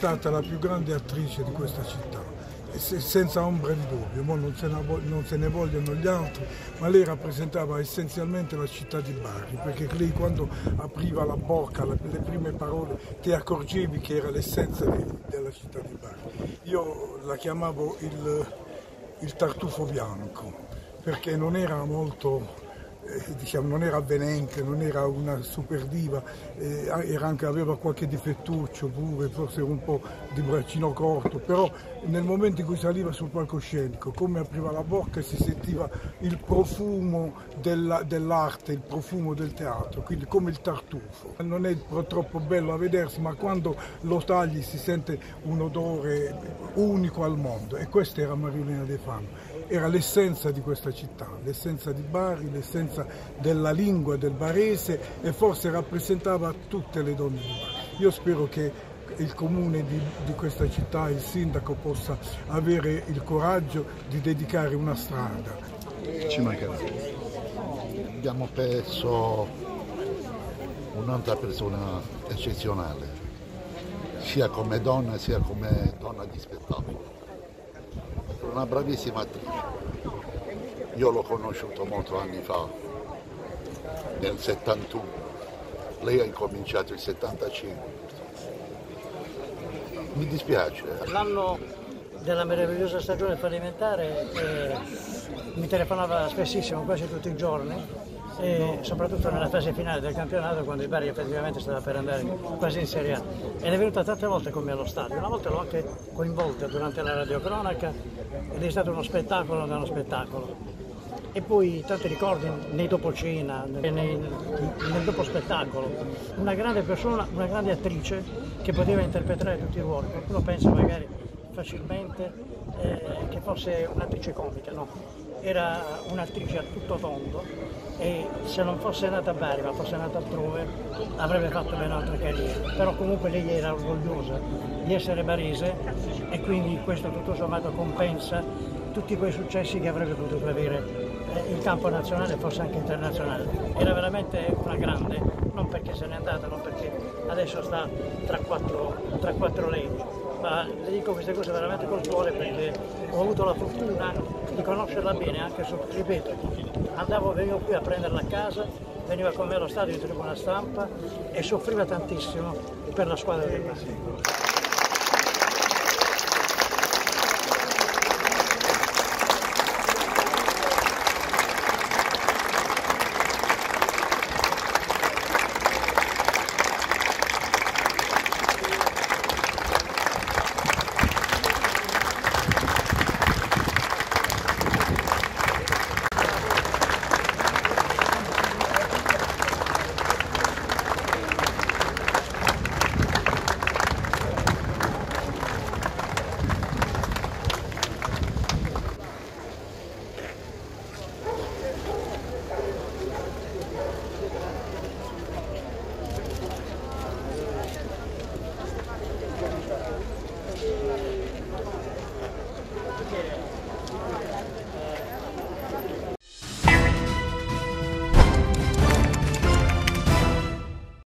stata la più grande attrice di questa città, senza ombra di dubbio, non se ne vogliono gli altri, ma lei rappresentava essenzialmente la città di Bari, perché lei quando apriva la bocca, le prime parole, ti accorgevi che era l'essenza della città di Bari. Io la chiamavo il tartufo bianco, perché non era molto... diciamo, non era avvenente, non era una super diva, era anche, aveva qualche difettuccio pure, forse un po' di braccino corto, però nel momento in cui saliva sul palcoscenico, come apriva la bocca, si sentiva il profumo dell'arte, il profumo del teatro, quindi come il tartufo. Non è troppo bello a vedersi, ma quando lo tagli si sente un odore unico al mondo, e questa era Mariolina De Fano, era l'essenza di questa città, l'essenza di Bari, l'essenza della lingua del barese, e forse rappresentava tutte le donne di Bari. Io spero che il comune di questa città, il sindaco, possa avere il coraggio di dedicare una strada. Ci mancherà. Abbiamo perso un'altra persona eccezionale, sia come donna sia come donna di spettacolo. Una bravissima attrice. Io l'ho conosciuto molti anni fa, nel 71, lei ha incominciato il 75. Mi dispiace. L'anno della meravigliosa stagione fallimentare mi telefonava spessissimo, quasi tutti i giorni, e soprattutto nella fase finale del campionato, quando il Bari effettivamente stava per andare quasi in Serie A. Ed è venuta tante volte con me allo stadio, una volta l'ho anche coinvolta durante la radiocronaca, ed è stato uno spettacolo nello spettacolo. E poi tanti ricordi nei dopo cena, nel dopo spettacolo, una grande persona, una grande attrice che poteva interpretare tutti i ruoli. Qualcuno pensa magari facilmente che fosse un'attrice comica, no? Era un'attrice a tutto tondo, e se non fosse nata a Bari ma fosse nata altrove avrebbe fatto ben altre carriere, però comunque lei era orgogliosa di essere barese, e quindi questo tutto sommato compensa tutti quei successi che avrebbe potuto avere in campo nazionale e forse anche internazionale. Era veramente una grande, non perché se n'è andata, non perché adesso sta tra quattro leggi, ma le dico queste cose veramente col cuore, perché ho avuto la fortuna di conoscerla bene, anche su, ripeto, venivo qui a prenderla a casa, veniva con me allo stadio in tribuna stampa e soffriva tantissimo per la squadra del Bari.